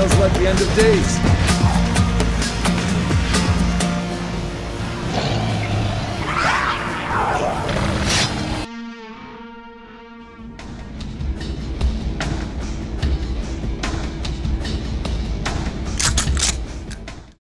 miles like the end of days.